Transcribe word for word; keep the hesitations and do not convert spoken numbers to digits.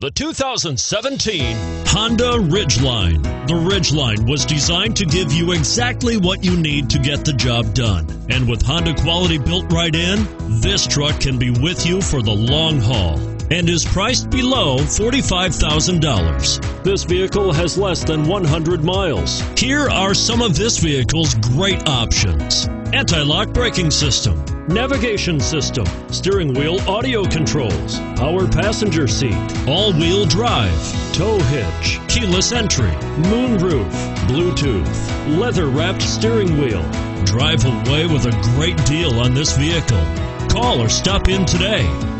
The two thousand seventeen Honda Ridgeline. The Ridgeline was designed to give you exactly what you need to get the job done. And with Honda quality built right in, this truck can be with you for the long haul and is priced below forty-five thousand dollars. This vehicle has less than one hundred miles. Here are some of this vehicle's great options: anti-lock braking system, navigation system, steering wheel audio controls, power passenger seat, all-wheel drive, tow hitch, keyless entry, moonroof, Bluetooth, leather-wrapped steering wheel. Drive away with a great deal on this vehicle. Call or stop in today.